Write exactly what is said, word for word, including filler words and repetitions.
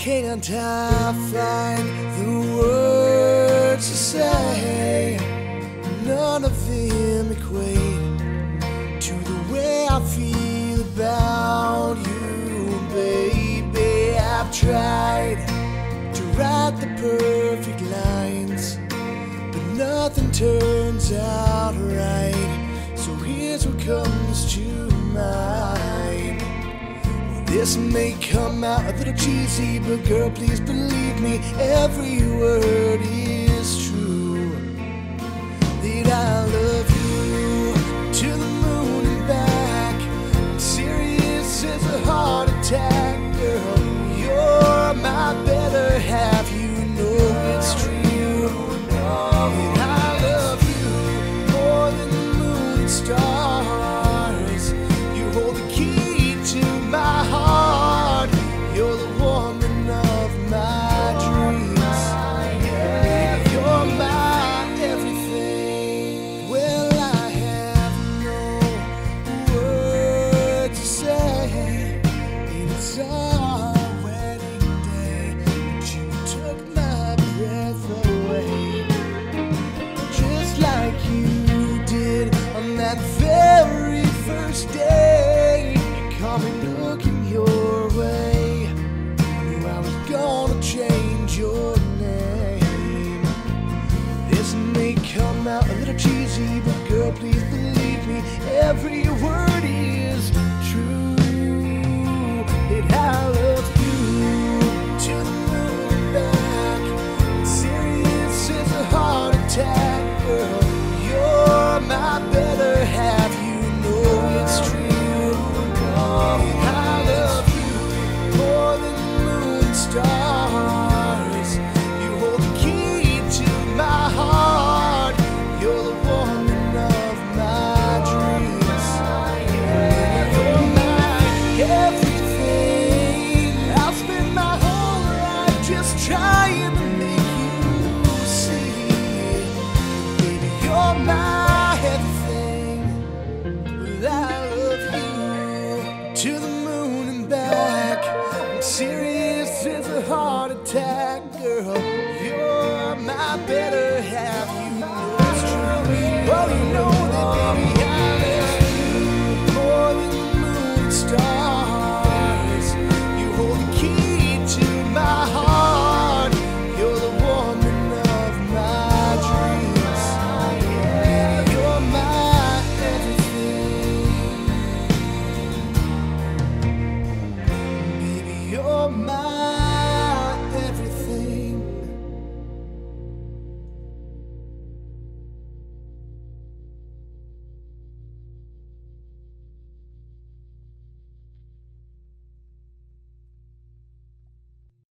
Can't I find the words to say? None of them equate to the way I feel about you, baby. I've tried to write the perfect lines, but nothing turns out right. So here's what comes to mind. This may come out a little cheesy, but girl, please believe me, every word is true. That I love you to the moon and back. I'm serious as a heart attack, girl. You're my better half, you know it's true. That I love you more than the moon and stars. A little cheesy, but girl, please believe me, every word is true. That I love you to the moon and back. I'm serious as a heart attack, girl. You're my better half, you know it's true. That I love you more than the moon and stars. My